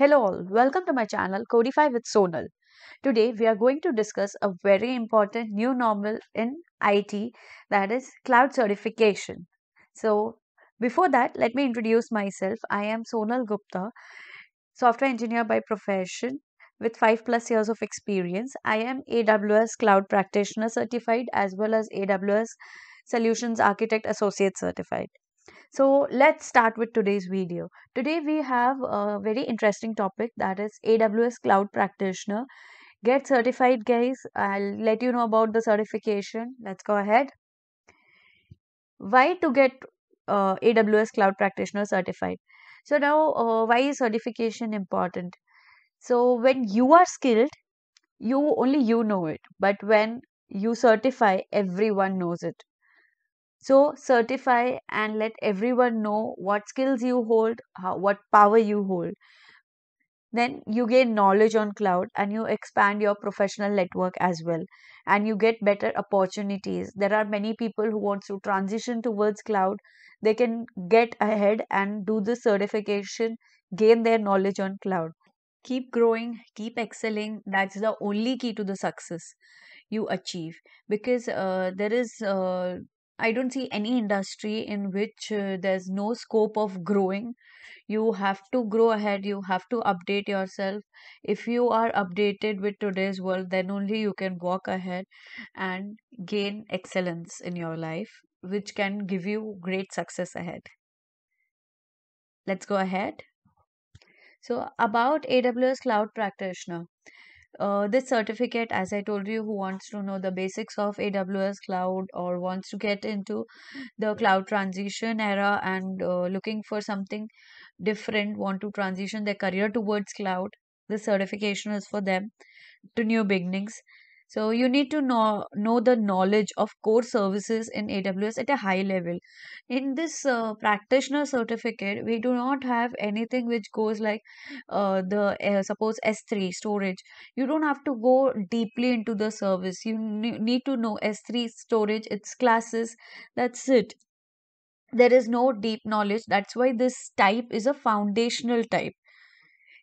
Hello all, welcome to my channel Codify with Sonal. Today we are going to discuss a very important new normal in IT, that is cloud certification. So before that, let me introduce myself. I am Sonal Gupta, software engineer by profession with 5+ years of experience. I am AWS Cloud Practitioner certified as well as AWS Solutions Architect Associate certified. So let's start with today's video. Today we have a very interesting topic, that is AWS Cloud Practitioner. Get certified, guys. I'll let you know about the certification. Let's go ahead. Why to get AWS Cloud Practitioner certified? So now why is certification important? So when you are skilled, you know it. But when you certify, everyone knows it. So certify and let everyone know what skills you hold, what power you hold. Then you gain knowledge on cloud and you expand your professional network as well. And you get better opportunities. There are many people who want to transition towards cloud. They can get ahead and do the certification, gain their knowledge on cloud. Keep growing, keep excelling. That's the only key to the success you achieve. Because I don't see any industry in which there's no scope of growing. You have to grow ahead. You have to update yourself. If you are updated with today's world, then only you can walk ahead and gain excellence in your life, which can give you great success ahead. Let's go ahead. So about AWS Cloud Practitioner. This certificate, as I told you, who wants to know the basics of AWS cloud or wants to get into the cloud transition era and looking for something different, want to transition their career towards cloud, this certification is for them, to new beginnings. So you need to know the knowledge of core services in AWS at a high level. In this practitioner certificate, we do not have anything which goes like suppose S3 storage. You don't have to go deeply into the service. You need to know S3 storage, its classes. That's it. There is no deep knowledge. That's why this type is a foundational type.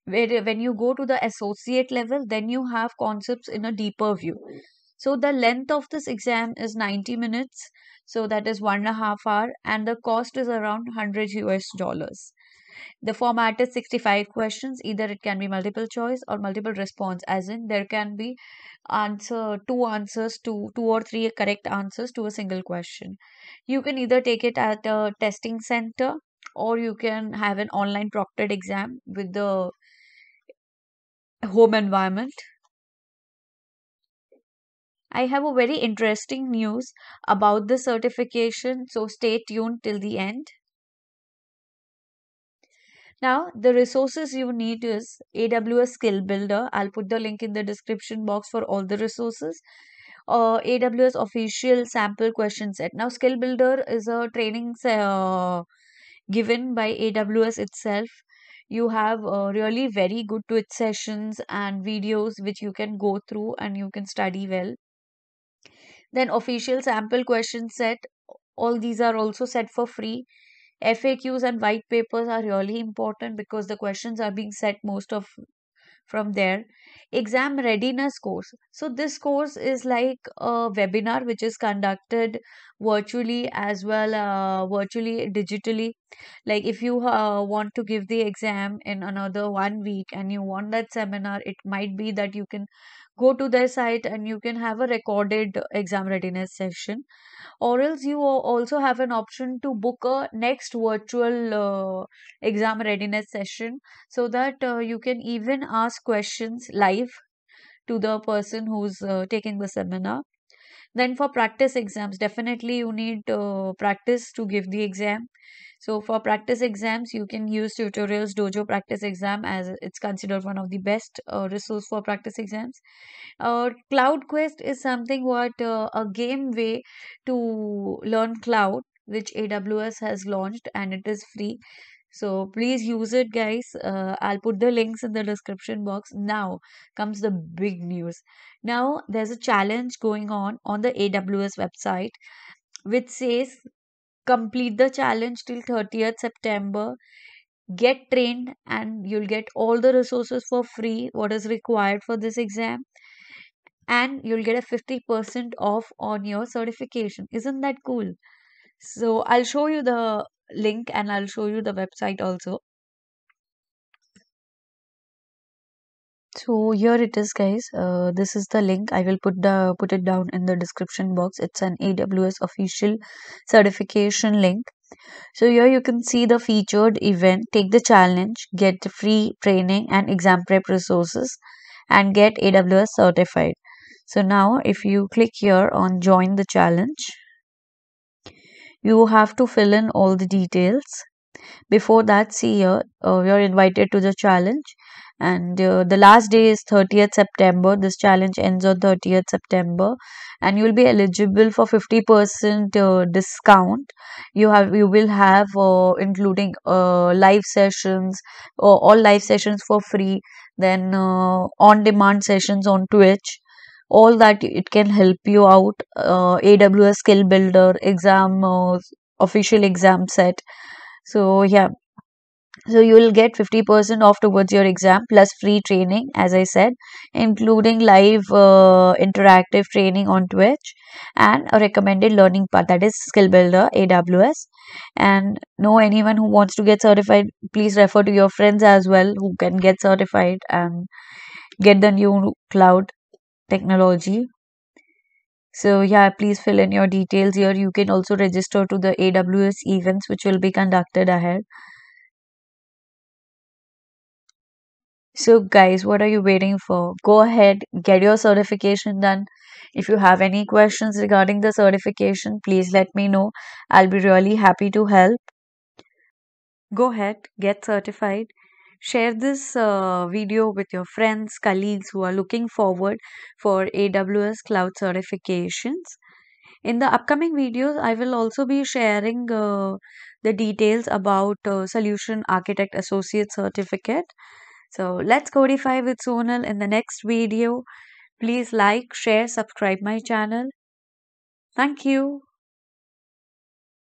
When you go to the associate level, then you have concepts in a deeper view. So the length of this exam is 90 minutes. So that is 1.5 hours and the cost is around $100 US. The format is 65 questions. Either it can be multiple choice or multiple response, as in there can be two or three correct answers to a single question. You can either take it at a testing center or you can have an online proctored exam with the home environment. I have a very interesting news about the certification, so stay tuned till the end. Now the resources you need is AWS Skill Builder. I'll put the link in the description box for all the resources. AWS official sample question set. Now Skill Builder is a training given by AWS itself. You have really very good Twitch sessions and videos which you can go through and you can study well. Then official sample question set. All these are also set for free. FAQs and white papers are really important because the questions are being set most of from there. Exam readiness course. So this course is like a webinar which is conducted virtually as well, digitally. Like if you want to give the exam in another 1 week and you want that seminar, it might be that you can go to their site and you can have a recorded exam readiness session. Or else you also have an option to book a next virtual exam readiness session so that you can even ask questions live to the person who's taking the seminar. Then for practice exams, definitely you need practice to give the exam. So for practice exams, you can use Tutorials Dojo practice exam, as it's considered one of the best resource for practice exams. CloudQuest is something what a game way to learn cloud, which AWS has launched and it is free. So please use it, guys. I'll put the links in the description box. Now comes the big news. Now there's a challenge going on the AWS website, which says complete the challenge till 30th September. get trained and you'll get all the resources for free, what is required for this exam. And you'll get a 50% off on your certification. Isn't that cool? So I'll show you the link and I'll show you the website also. So here it is, guys. This is the link. I will put it down in the description box. It's an AWS official certification link. So here you can see the featured event, take the challenge, get free training and exam prep resources, and get AWS certified. So now if you click here on join the challenge, you have to fill in all the details. Before that, see here, you're invited to the challenge. And the last day is 30th September. This challenge ends on 30th September, and you will be eligible for 50% discount. You will have including live sessions, all live sessions for free, then on-demand sessions on Twitch. All that it can help you out. AWS Skill Builder exam, official exam set. So yeah. So you will get 50% off towards your exam, plus free training, as I said, including live interactive training on Twitch and a recommended learning path, that is Skill Builder AWS. And know anyone who wants to get certified, please refer to your friends as well who can get certified and get the new cloud technology. So yeah, please fill in your details here. You can also register to the AWS events which will be conducted ahead. So guys, what are you waiting for? Go ahead, get your certification done. If you have any questions regarding the certification, please let me know. I'll be really happy to help. Go ahead, get certified. Share this video with your friends, colleagues who are looking forward for AWS Cloud certifications. In the upcoming videos, I will also be sharing the details about Solution Architect Associate Certificate. So let's codify with Sonal in the next video. Please like, share, subscribe my channel. Thank you.